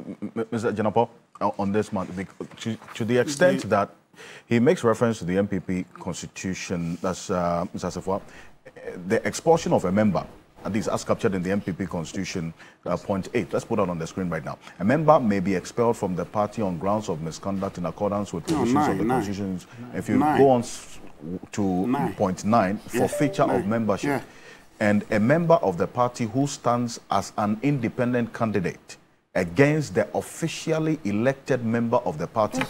Mr. Jinapor, on this month, to the extent that he makes reference to the MPP constitution, that's the expulsion of a member, at least as captured in the MPP constitution, point 8. Let's put that on the screen right now. A member may be expelled from the party on grounds of misconduct in accordance with provisions of the constitution. If you go on to point 9, forfeiture of membership. Yeah. And a member of the party who stands as an independent candidate against the officially elected member of the party,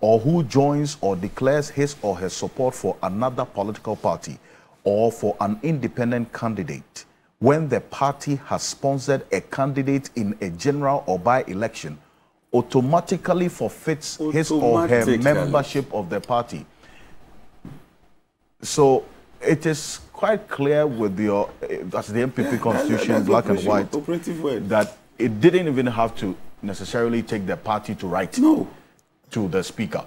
or who joins or declares his or her support for another political party or for an independent candidate when the party has sponsored a candidate in a general or by-election, automatically forfeits his or her membership of the party. So it is quite clear with your, that's the MPP constitution, that's black and white, operative word, that it didn't even have to necessarily take the party to write to the speaker.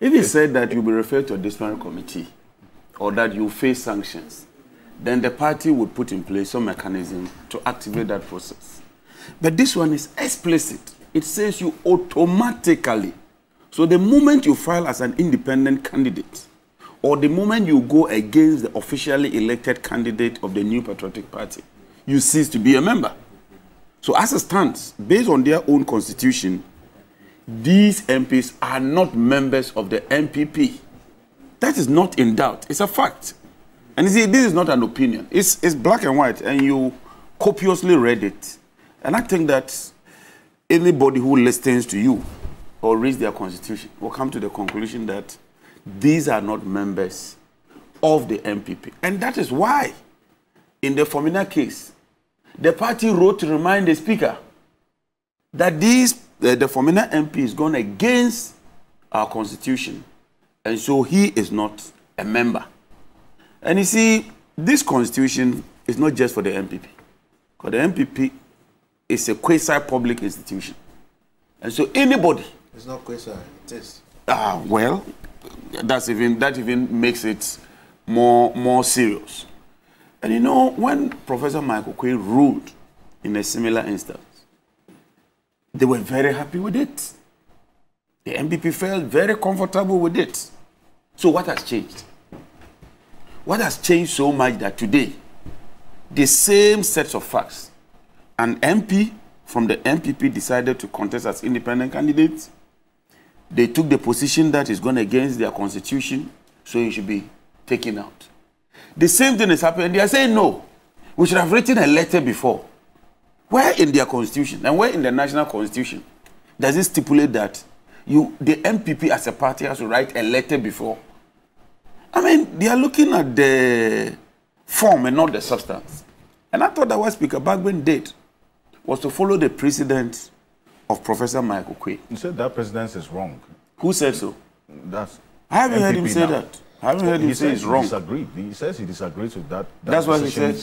If he said that you will be referred to a disciplinary committee or that you face sanctions, then the party would put in place some mechanism to activate that process. But this one is explicit. It says you automatically. So the moment you file as an independent candidate, or the moment you go against the officially elected candidate of the New Patriotic Party, you cease to be a member. So as it stands, based on their own constitution, these MPs are not members of the MPP. That is not in doubt. It's a fact. And you see, this is not an opinion. It's black and white, and you copiously read it. And I think that anybody who listens to you or reads their constitution will come to the conclusion that these are not members of the MPP. And that is why, in the Formina case, the party wrote to remind the speaker that the Formina MP has gone against our constitution, and so he is not a member. And you see, this constitution is not just for the MPP, because the MPP is a quasi-public institution. And so anybody... It's not quasi, it is. Well, that even makes it more serious. And you know, when Professor Mike Oquaye ruled in a similar instance, they were very happy with it. The MPP felt very comfortable with it. So what has changed? What has changed so much that today, the same sets of facts, an MP from the MPP decided to contest as independent candidates. They took the position that is going against their constitution, so it should be taken out. The same thing is happening. They are saying, no, we should have written a letter before. Where in their constitution and where in the national constitution does it stipulate that the MPP as a party has to write a letter before? I mean, they are looking at the form and not the substance. And I thought that what Speaker Bagbin did was to follow the precedent of Professor Mike Oquaye. You said that precedent is wrong. Who said so? I haven't heard him say that. I haven't heard him say it's wrong. He says he disagrees with that. That's what he said.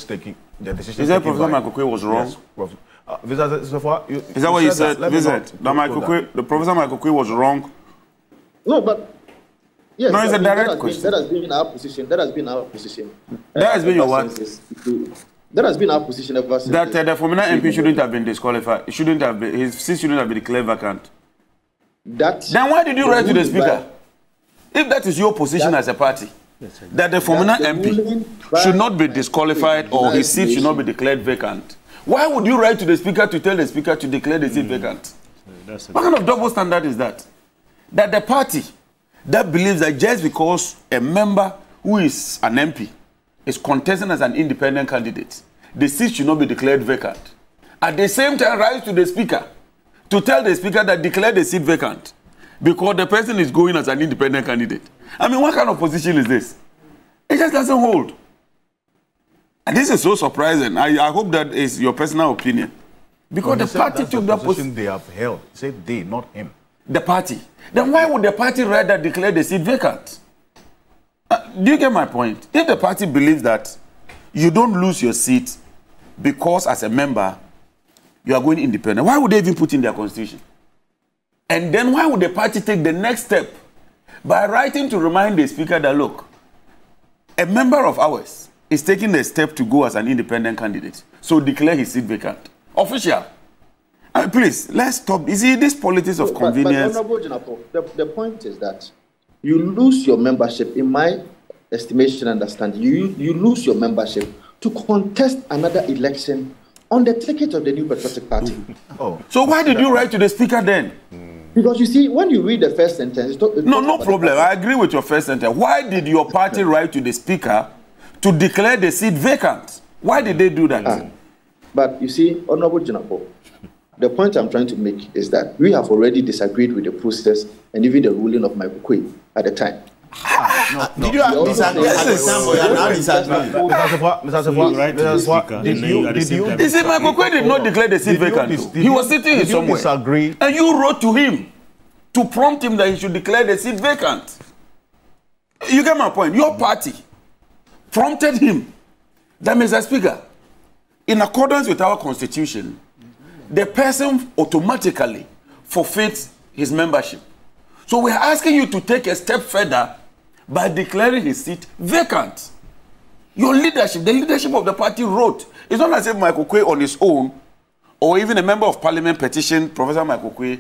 The decision is taken. Professor Mike Oquaye was wrong. Is that what you said? The Professor Mike Oquaye was wrong. No, but yes, no, it's a direct question. That has been our position. That has been our position. That has been your what? That has been our position ever since. That the Formina MP shouldn't have been disqualified. It shouldn't have been. His seat shouldn't have been declared vacant. Then why did you write to the speaker? If that is your position as a party, that the Formina MP should not be disqualified or his seat should not be declared vacant, why would you write to the speaker to tell the speaker to declare the seat vacant? What kind of double standard is that? That the party that believes that just because a member who is an MP is contesting as an independent candidate, the seat should not be declared vacant, at the same time writes to the speaker to tell the speaker that declare the seat vacant because the person is going as an independent candidate. I mean, what kind of position is this? It just doesn't hold. And this is so surprising. I hope that is your personal opinion. Because the party took that position. They have held. Say they, not him. The party. Then why would the party rather declare the seat vacant? Do you get my point? If the party believes that you don't lose your seat because as a member you are going independent, why would they even put in their constitution? And then why would the party take the next step by writing to remind the speaker that, look, a member of ours is taking the step to go as an independent candidate, so declare his seat vacant. Official. Please, let's stop. You see, this politics of convenience... But Honorable Jinapor, the point is that you lose your membership, in my estimation and understanding, you lose your membership to contest another election on the ticket of the New Patriotic Party. Oh. So why did you write to the speaker then? Because you see, when you read the first sentence... No problem. I agree with your first sentence. Why did your party write to the speaker to declare the seat vacant? Why did they do that? But you see, Honorable Jinapor, the point I'm trying to make is that we have already disagreed with the process and even the ruling of Mike Oquaye at the time. Did you have disagreed? Mr. Sefoa, you see, Mike Oquaye did not declare the seat vacant. He was sitting somewhere. Disagree? And you wrote to him to prompt him that he should declare the seat vacant. You get my point. Your party prompted him that, Mr. Speaker, in accordance with our constitution, the person automatically forfeits his membership. So we're asking you to take a step further by declaring his seat vacant. Your leadership, the leadership of the party wrote. It's not as if Mike Oquaye on his own, or even a member of parliament petitioned Professor Mike Oquaye,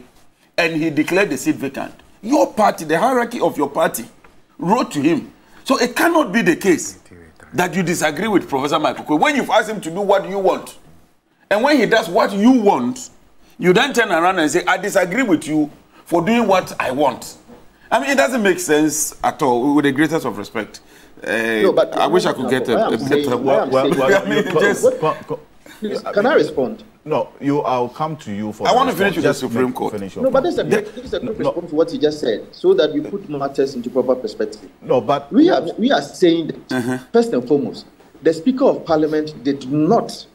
and he declared the seat vacant. Your party, the hierarchy of your party, wrote to him. So it cannot be the case that you disagree with Professor Mike Oquaye when you've asked him to do what you want. And when he does what you want, you then turn around and say, I disagree with you for doing what I want. I mean, it doesn't make sense at all, with the greatest of respect. But I wish I could get a better one. Can I respond? No, I'll come to you for I want to finish with the Supreme Court. No, but this is a quick response to what he just said, so that you put matters into proper perspective. No, but... We are saying that, first and foremost, the Speaker of Parliament did not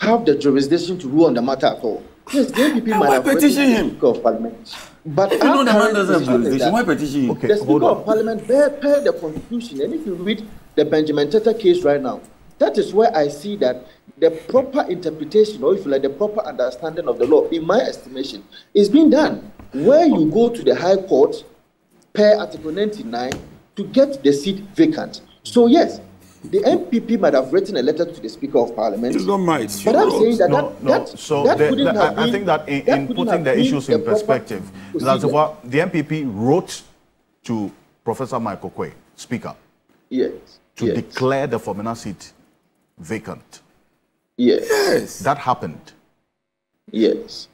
have the jurisdiction to rule on the matter at all. Yes, the MPP might have petitioned the Speaker of Parliament. But if you know the man doesn't have jurisdiction, why petition him? Okay, the Speaker of Parliament bear the Constitution. And if you read the Benjamin Teta case right now, that is where I see that the proper interpretation, or if you like, the proper understanding of the law, in my estimation, is being done. Where you go to the High Court, per Article 99, to get the seat vacant. So yes, the MPP might have written a letter to the Speaker of Parliament. It's not mine. But I'm saying that I think that in putting the issues in perspective, that's what the MPP wrote to Professor Mike Oquaye, Speaker, to declare the Formina seat vacant. Yes, that happened. Yes,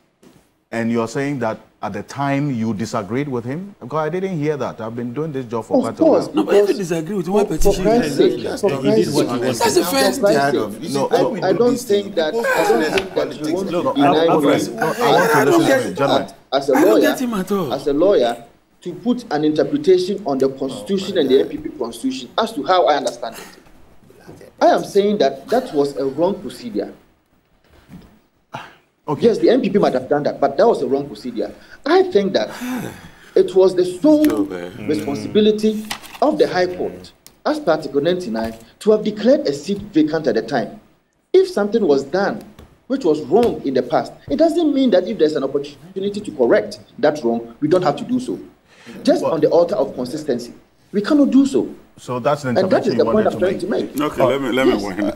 and you're saying that. At the time, you disagreed with him? Because I didn't hear that. I've been doing this job for quite a while. No, but if you disagree with what petition he did, that's the first thing. I don't think that you want to deny as a lawyer to put an interpretation on the Constitution and the MPP Constitution as to how I understand it. I am saying that that was a wrong procedure. Okay. Yes, the MPP might have done that, but that was the wrong procedure. I think that it was the sole responsibility of the High Court, as per Article 99, to have declared a seat vacant at the time. If something was done which was wrong in the past, it doesn't mean that if there's an opportunity to correct that wrong, we don't have to do so. Just on the altar of consistency, we cannot do so. So that's an interpretation. And that is the point I'm trying to make. Okay, let me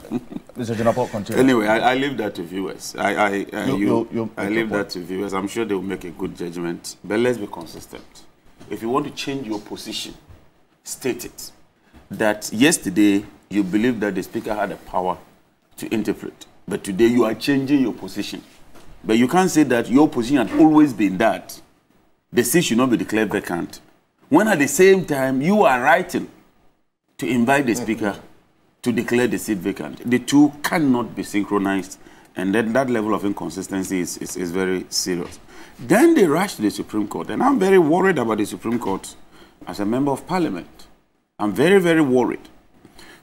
Mr. Jinapor, continue. Anyway, I leave that to viewers. I leave that to viewers. I'm sure they will make a good judgment. But let's be consistent. If you want to change your position, state it. That yesterday you believed that the Speaker had the power to interpret, but today you are changing your position. But you can't say that your position had always been that the seat should not be declared vacant, when at the same time you are writing to invite the Speaker to declare the seat vacant. The two cannot be synchronized, and that level of inconsistency is very serious. Then they rush to the Supreme Court, and I'm very worried about the Supreme Court as a member of Parliament. I'm very, very worried.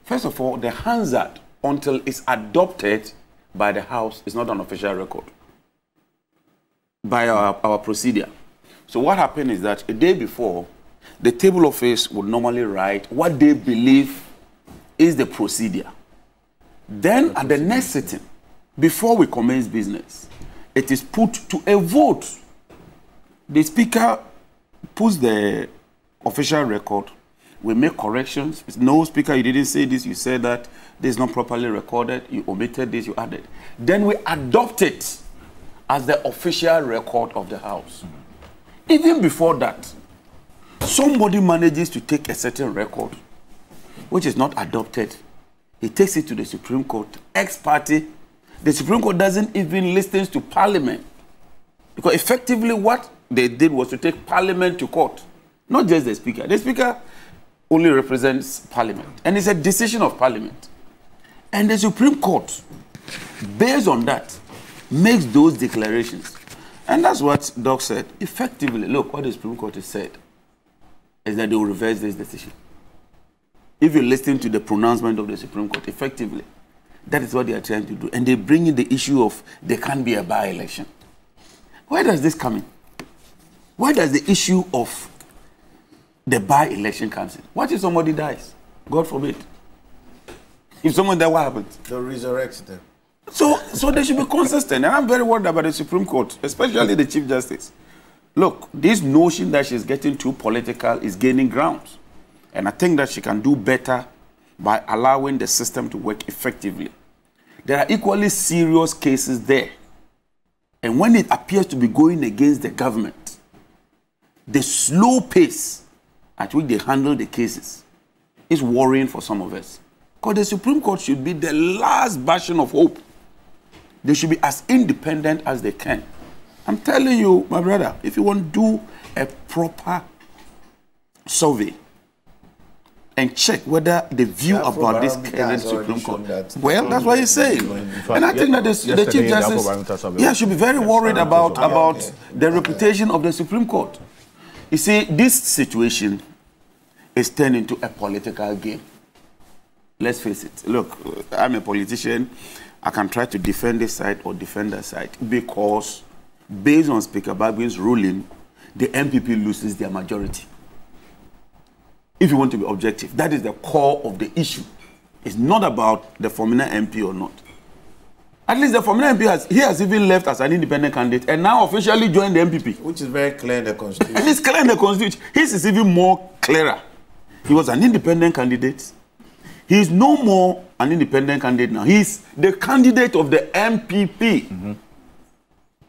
First of all, the Hansard, until it's adopted by the House, is not an official record by our procedure. So what happened is that a day before, the table office would normally write what they believe is the procedure. Then at the next sitting, before we commence business, it is put to a vote. The Speaker puts the official record. We make corrections. No, Speaker, you didn't say this, you said that. This is not properly recorded. You omitted this, you added. Then we adopt it as the official record of the house. Mm-hmm. Even before that, somebody manages to take a certain record, which is not adopted. He takes it to the Supreme Court, ex parte. The Supreme Court doesn't even listen to Parliament. Because effectively what they did was to take Parliament to court, not just the Speaker. The Speaker only represents Parliament, and it's a decision of Parliament. And the Supreme Court, based on that, makes those declarations. And that's what Doc said. Effectively, look, what the Supreme Court has said is that they will reverse this decision. If you listen to the pronouncement of the Supreme Court, effectively, that is what they are trying to do. And they bring in the issue of there can't be a by-election. Where does this come in? Where does the issue of the by-election comes in? What if somebody dies? God forbid. If someone dies, what happens? They'll resurrect them. So they should be consistent. And I'm very worried about the Supreme Court, especially the Chief Justice. Look, this notion that she's getting too political is gaining ground. And I think that she can do better by allowing the system to work effectively. There are equally serious cases there. And when it appears to be going against the government, the slow pace at which they handle the cases is worrying for some of us. Because the Supreme Court should be the last bastion of hope. They should be as independent as they can. I'm telling you, my brother, if you want to do a proper survey, and check whether the view about this current Supreme Court. Well, that's what he's saying. And I think that the Chief Justice should be very worried about the reputation of the Supreme Court. You see, this situation is turned into a political game. Let's face it. Look, I'm a politician. I can try to defend this side or defend that side because based on Speaker Bagbin's ruling, the MPP loses their majority. If you want to be objective, that is the core of the issue. It's not about the Formina MP or not. At least the Formina MP has even left as an independent candidate and now officially joined the MPP. Which is very clear in the Constitution. And it's clear in the Constitution. His is even more clearer. He was an independent candidate. He is no more an independent candidate now. He's the candidate of the MPP. Mm-hmm.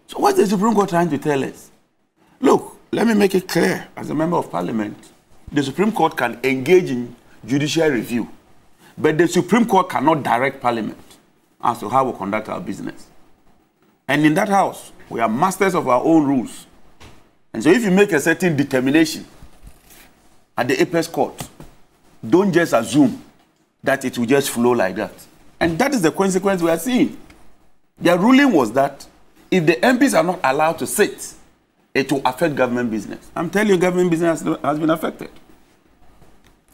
So what's the Supreme Court trying to tell us? Look, let me make it clear as a member of Parliament. The Supreme Court can engage in judicial review, but the Supreme Court cannot direct Parliament as to how we conduct our business. And in that house, we are masters of our own rules. And so if you make a certain determination at the Apex Court, don't just assume that it will just flow like that. And that is the consequence we are seeing. Their ruling was that if the MPs are not allowed to sit, it will affect government business. I'm telling you, government business has been affected.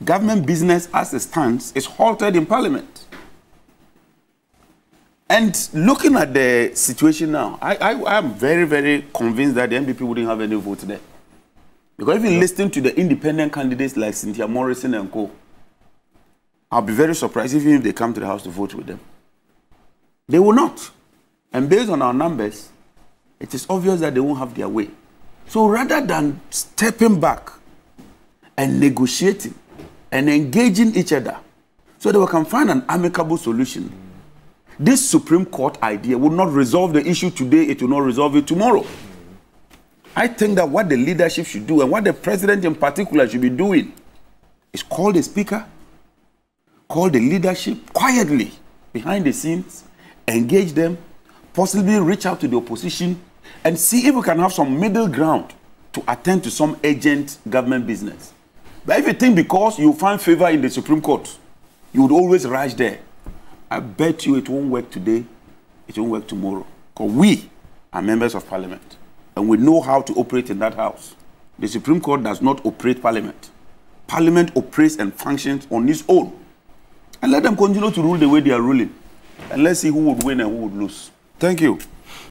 Government business, as it stands, is halted in Parliament. And looking at the situation now, I am very, very convinced that the MPP wouldn't have any vote there. Because if you listen to the independent candidates like Cynthia Morrison and co, I'll be very surprised even if they come to the House to vote with them. They will not. And based on our numbers, it is obvious that they won't have their way. So rather than stepping back and negotiating and engaging each other so that we can find an amicable solution, this Supreme Court idea will not resolve the issue today, it will not resolve it tomorrow. I think that what the leadership should do and what the president in particular should be doing is call the speaker, call the leadership quietly behind the scenes, engage them, possibly reach out to the opposition and see if we can have some middle ground to attend to some urgent government business. But if you think because you find favor in the Supreme Court, you would always rush there. I bet you it won't work today, it won't work tomorrow. Because we are members of Parliament and we know how to operate in that house. The Supreme Court does not operate Parliament. Parliament operates and functions on its own. And let them continue to rule the way they are ruling. And let's see who would win and who would lose. Thank you.